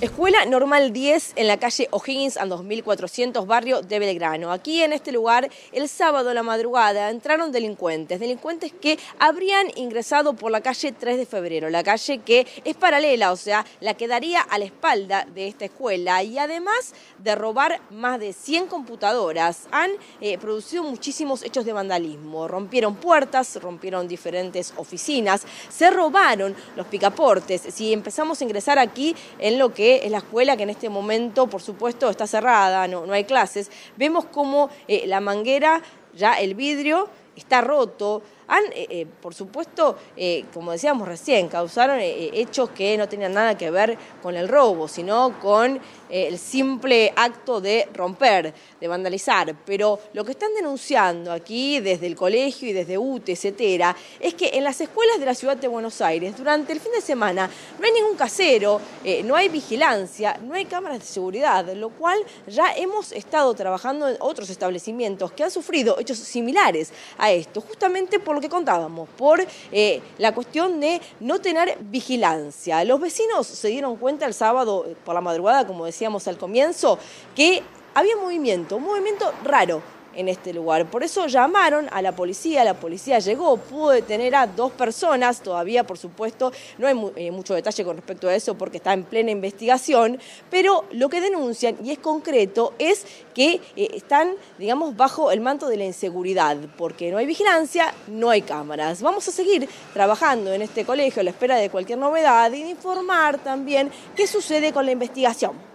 Escuela Normal 10 en la calle O'Higgins al 2400, barrio de Belgrano. Aquí en este lugar, el sábado a la madrugada, entraron delincuentes que habrían ingresado por la calle 3 de Febrero, la calle que es paralela, o sea, la que daría a la espalda de esta escuela. Y además de robar más de 100 computadoras, han producido muchísimos hechos de vandalismo. Rompieron puertas, rompieron diferentes oficinas, se robaron los picaportes. Si empezamos a ingresar aquí en lo que es la escuela, que en este momento, por supuesto, está cerrada, no hay clases. Vemos como la manguera, ya el vidrio está roto. Han, por supuesto, como decíamos recién, causaron hechos que no tenían nada que ver con el robo, sino con el simple acto de romper, de vandalizar. Pero lo que están denunciando aquí desde el colegio y desde UTE, etcétera, es que en las escuelas de la ciudad de Buenos Aires durante el fin de semana no hay ningún casero, no hay vigilancia, no hay cámaras de seguridad, lo cual ya hemos estado trabajando en otros establecimientos que han sufrido hechos similares a esto, justamente por lo que contábamos, por la cuestión de no tener vigilancia. Los vecinos se dieron cuenta el sábado por la madrugada, como decíamos al comienzo, que había un movimiento raro en este lugar. Por eso llamaron a la policía llegó, pudo detener a dos personas. Todavía, por supuesto, no hay mucho detalle con respecto a eso porque está en plena investigación, pero lo que denuncian, y es concreto, es que están, digamos, bajo el manto de la inseguridad, porque no hay vigilancia, no hay cámaras. Vamos a seguir trabajando en este colegio a la espera de cualquier novedad y de informar también qué sucede con la investigación.